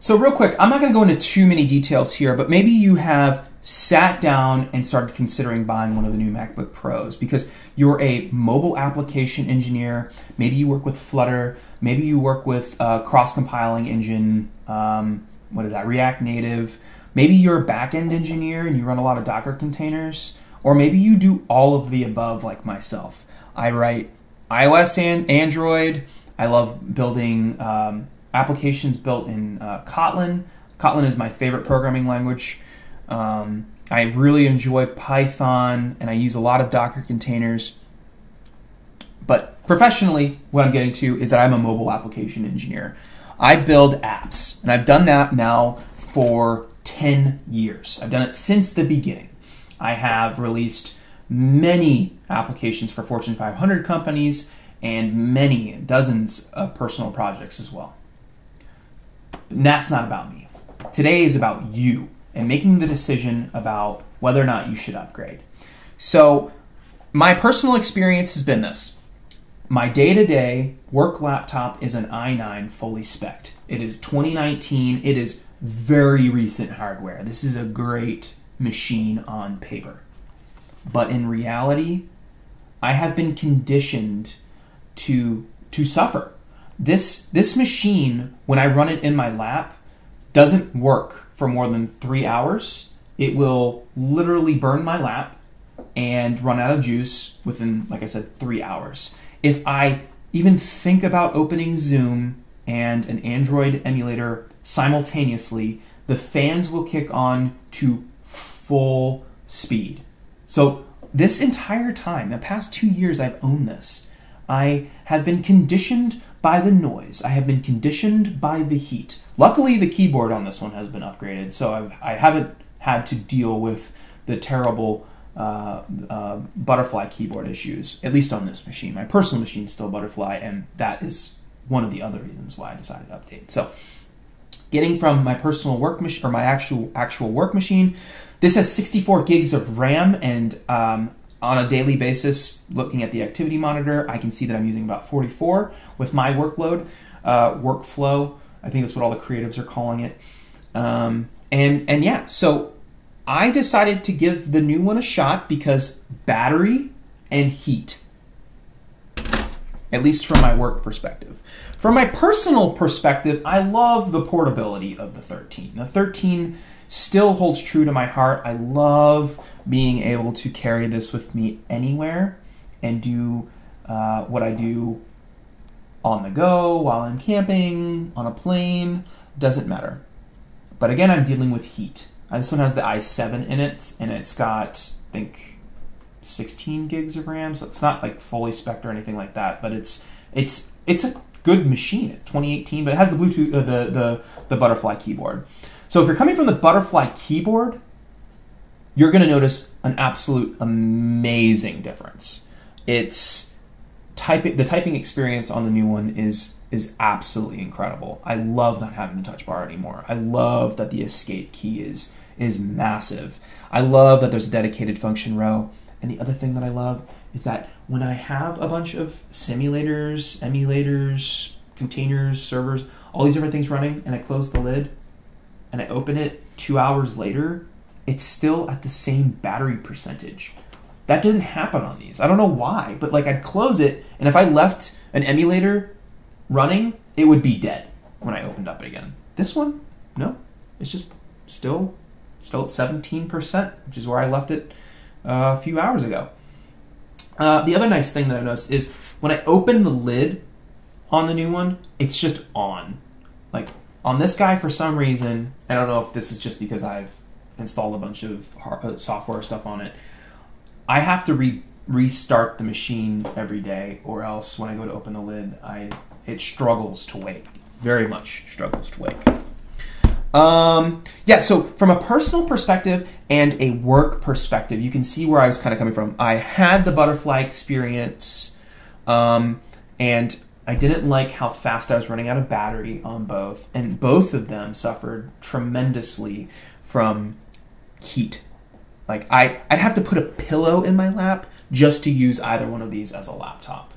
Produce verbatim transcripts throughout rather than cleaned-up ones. So real quick, I'm not going to go into too many details here, but maybe you have sat down and started considering buying one of the new MacBook Pros because you're a mobile application engineer. Maybe you work with Flutter. Maybe you work with uh, cross-compiling engine. Um, what is that? React Native. Maybe you're a back-end engineer and you run a lot of Docker containers. Or maybe you do all of the above like myself. I write iOS and Android. I love building um, applications built in uh, Kotlin. Kotlin is my favorite programming language. Um, I really enjoy Python, and I use a lot of Docker containers. But professionally, what I'm getting to is that I'm a mobile application engineer. I build apps, and I've done that now for ten years. I've done it since the beginning. I have released many applications for Fortune five hundred companies and many dozens of personal projects as well. But that's not about me. Today is about you and making the decision about whether or not you should upgrade. So my personal experience has been this. My day-to-day work laptop is an i nine fully spec'd. It is twenty nineteen. It is very recent hardware. This is a great machine on paper. But in reality, I have been conditioned to to suffer. This this machine, when I run it in my lap, doesn't work for more than three hours. It will literally burn my lap and run out of juice within, like I said, three hours. If I even think about opening Zoom and an Android emulator simultaneously, the fans will kick on to full speed. So this entire time, the past two years I've owned this, I have been conditioned by the noise. I have been conditioned by the heat. Luckily, the keyboard on this one has been upgraded, so I've, I haven't had to deal with the terrible uh, uh, butterfly keyboard issues, at least on this machine. My personal machine is still butterfly, and that is one of the other reasons why I decided to update. So getting from my personal work machine, or my actual actual work machine, this has sixty-four gigs of RAM, and um, on a daily basis, looking at the activity monitor, I can see that I'm using about forty-four with my workload, uh, workflow. I think that's what all the creatives are calling it. Um, and, and yeah, so I decided to give the new one a shot because battery and heat, at least from my work perspective. From my personal perspective, I love the portability of the thirteen. The thirteen still holds true to my heart. I love being able to carry this with me anywhere and do uh, what I do on the go, while I'm camping, on a plane, doesn't matter. But again, I'm dealing with heat. This one has the i seven in it, and it's got, I think, sixteen gigs of RAM, so it's not like fully spec'd or anything like that, but it's it's it's a good machine at twenty eighteen, but it has the Bluetooth, uh, the, the, the butterfly keyboard. So if you're coming from the butterfly keyboard, you're gonna notice an absolute amazing difference. It's typing, the typing experience on the new one is, is absolutely incredible. I love not having the touch bar anymore. I love that the escape key is, is massive. I love that there's a dedicated function row. And the other thing that I love is that when I have a bunch of simulators, emulators, containers, servers, all these different things running, and I close the lid, and I open it two hours later, it's still at the same battery percentage. That doesn't happen on these. I don't know why, but like I'd close it, and if I left an emulator running, it would be dead when I opened up it again. This one, no, it's just still, still at seventeen percent, which is where I left it uh, a few hours ago. Uh, the other nice thing that I noticed is when I open the lid on the new one, it's just on. Like on this guy, for some reason, I don't know if this is just because I've installed a bunch of software stuff on it, I have to re restart the machine every day, or else when I go to open the lid, I it struggles to wake. Very much struggles to wake. Um, yeah, so from a personal perspective and a work perspective, you can see where I was kind of coming from. I had the butterfly experience, um, and I didn't like how fast I was running out of battery on both, and both of them suffered tremendously from heat. Like I, I'd have to put a pillow in my lap just to use either one of these as a laptop.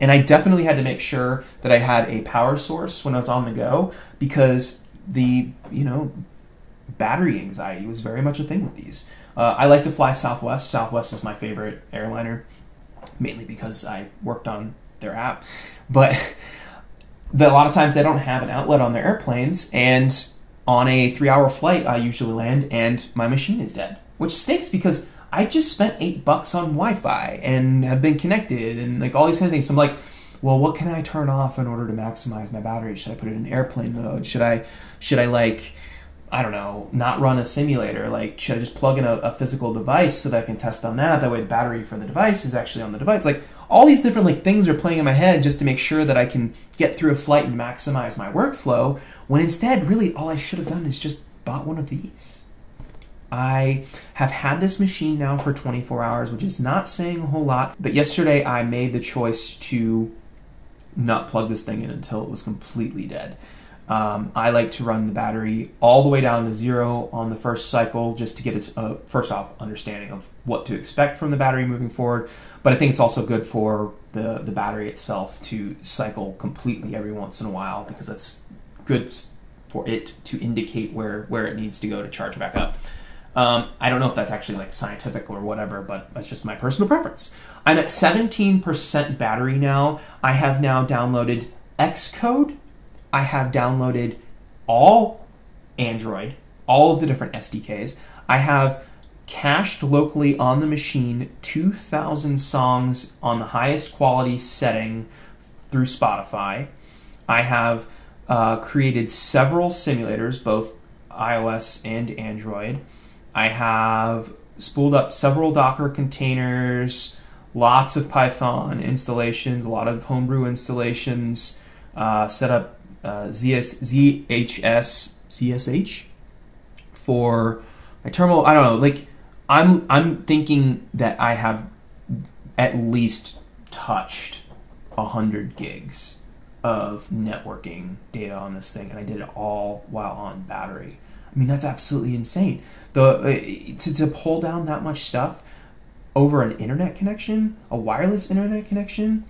And I definitely had to make sure that I had a power source when I was on the go, because the, you know, battery anxiety was very much a thing with these. Uh, I like to fly Southwest. Southwest is my favorite airliner, mainly because I worked on their app. But the, a lot of times they don't have an outlet on their airplanes, and on a three-hour flight, I usually land, and my machine is dead, which stinks because I just spent eight bucks on Wi-Fi and have been connected and like all these kind of things. So I'm like, well, what can I turn off in order to maximize my battery? Should I put it in airplane mode? Should I, should I like, I don't know, not run a simulator? Like, should I just plug in a, a physical device so that I can test on that? That way the battery for the device is actually on the device. Like, all these different like things are playing in my head just to make sure that I can get through a flight and maximize my workflow, when instead, really, all I should have done is just bought one of these. I have had this machine now for twenty-four hours, which is not saying a whole lot, but yesterday I made the choice to not plug this thing in until it was completely dead. Um, I like to run the battery all the way down to zero on the first cycle just to get a, a first off understanding of what to expect from the battery moving forward. But I think it's also good for the, the battery itself to cycle completely every once in a while, because that's good for it to indicate where, where it needs to go to charge back up. Um, I don't know if that's actually like scientific or whatever, but that's just my personal preference. I'm at seventeen percent battery now. I have now downloaded Xcode. I have downloaded all Android, all of the different S D Ks. I have cached locally on the machine two thousand songs on the highest quality setting through Spotify. I have uh, created several simulators, both iOS and Android. I have spooled up several Docker containers, lots of Python installations, a lot of homebrew installations, uh, set up Uh, Z S H for my terminal. I don't know. Like, I'm I'm thinking that I have at least touched a hundred gigs of networking data on this thing, and I did it all while on battery. I mean, that's absolutely insane. The uh, to to pull down that much stuff over an internet connection, a wireless internet connection,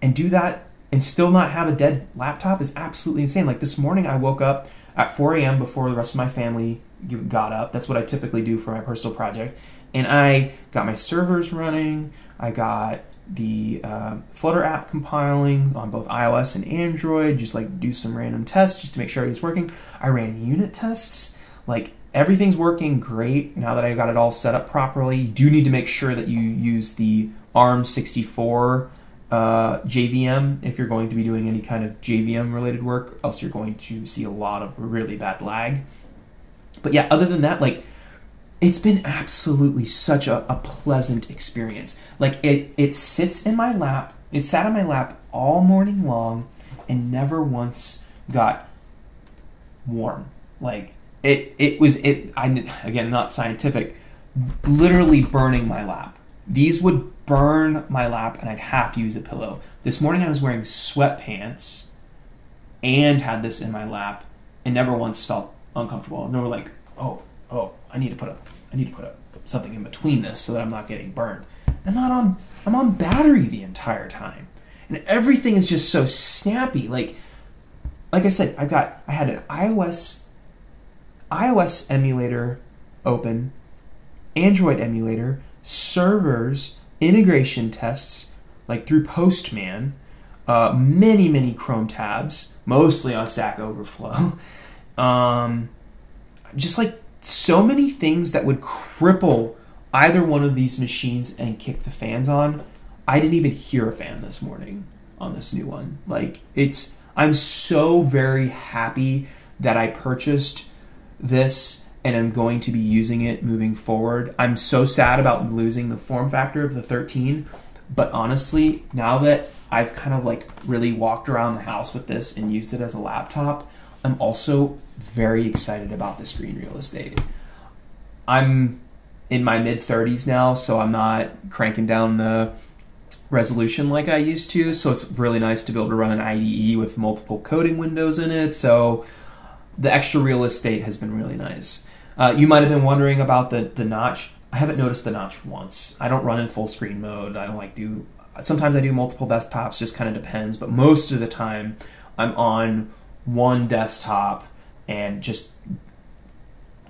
and do that. And still not have a dead laptop is absolutely insane. Like this morning, I woke up at four A M before the rest of my family got up. That's what I typically do for my personal project. And I got my servers running. I got the uh, Flutter app compiling on both iOS and Android, just like do some random tests just to make sure everything's working. I ran unit tests. Like everything's working great now that I got it all set up properly. You do need to make sure that you use the A R M sixty-four Uh, J V M if you're going to be doing any kind of J V M related work, else you're going to see a lot of really bad lag. But yeah, other than that, like it's been absolutely such a, a pleasant experience. Like it it sits in my lap, it sat in my lap all morning long and never once got warm. Like it it was it I again, not scientific, literally burning my lap. These would burn my lap and I'd have to use a pillow. This morning I was wearing sweatpants and had this in my lap and never once felt uncomfortable. And they were like, oh, oh, I need to put up, I need to put up something in between this so that I'm not getting burned. I'm not on, I'm on battery the entire time. And everything is just so snappy. Like, like I said, I've got, I had an iOS, iOS emulator open, Android emulator, servers, integration tests, like through Postman, uh, many, many Chrome tabs, mostly on Stack Overflow. Um, just like so many things that would cripple either one of these machines and kick the fans on. I didn't even hear a fan this morning on this new one. Like it's, I'm so very happy that I purchased this and I'm going to be using it moving forward. I'm so sad about losing the form factor of the thirteen, but honestly, now that I've kind of like really walked around the house with this and used it as a laptop, I'm also very excited about this green real estate. I'm in my mid thirties now, so I'm not cranking down the resolution like I used to, so it's really nice to be able to run an I D E with multiple coding windows in it, so the extra real estate has been really nice. Uh, you might have been wondering about the, the notch. I haven't noticed the notch once. I don't run in full screen mode. I don't like do, sometimes I do multiple desktops, just kind of depends, but most of the time I'm on one desktop and just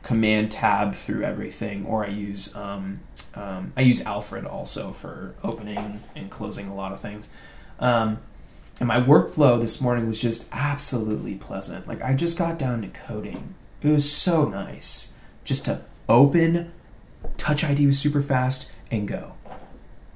command tab through everything, or I use um, um, I use Alfred also for opening and closing a lot of things. Um, and my workflow this morning was just absolutely pleasant. Like, I just got down to coding. It was so nice just to open. Touch I D was super fast and go.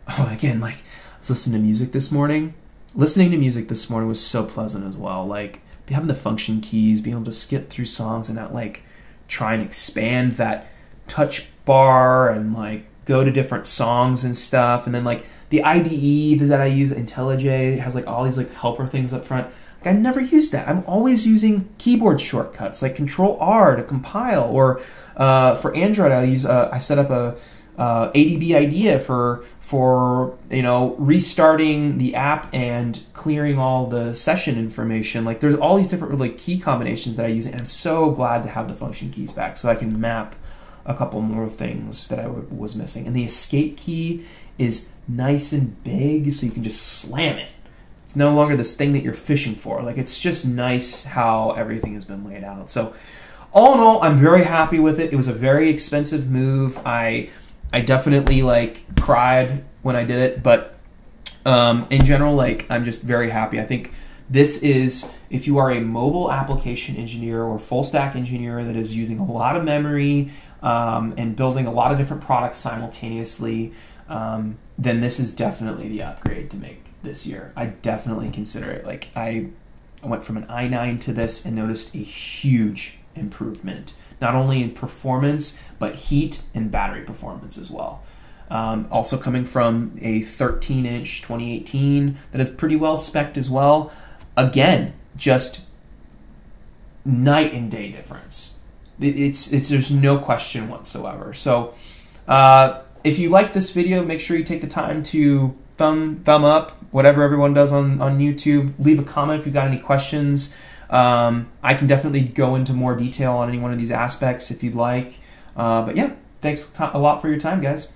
Oh, again, like, I was listening to music this morning. Listening to music this morning was so pleasant as well. Like, having the function keys, being able to skip through songs and not like try and expand that touch bar and like go to different songs and stuff. And then like the I D E that I use, IntelliJ, has like all these like helper things up front. Like, I never used that. I'm always using keyboard shortcuts like Control R to compile, or uh, for Android I use uh, I set up a uh, A D B idea for for you know restarting the app and clearing all the session information. Like, there's all these different like key combinations that I use, and I'm so glad to have the function keys back so I can map a couple more things that I w was missing. And the escape key is nice and big, so you can just slam it. It's no longer this thing that you're fishing for. Like, it's just nice how everything has been laid out. So all in all, I'm very happy with it. It was a very expensive move. I I definitely like cried when I did it, but um, in general, like, I'm just very happy. I think this is, if you are a mobile application engineer or full stack engineer that is using a lot of memory um, and building a lot of different products simultaneously, um, then this is definitely the upgrade to make this year. I definitely consider it. Like, I went from an i nine to this and noticed a huge improvement, not only in performance, but heat and battery performance as well. Um, also coming from a thirteen inch twenty eighteen that is pretty well spec'd as well. Again, just night and day difference. It's, it's, there's no question whatsoever. So uh, if you like this video, make sure you take the time to Thumb, thumb up, whatever everyone does on, on YouTube. Leave a comment if you've got any questions. Um, I can definitely go into more detail on any one of these aspects if you'd like. Uh, but yeah, thanks a lot for your time, guys.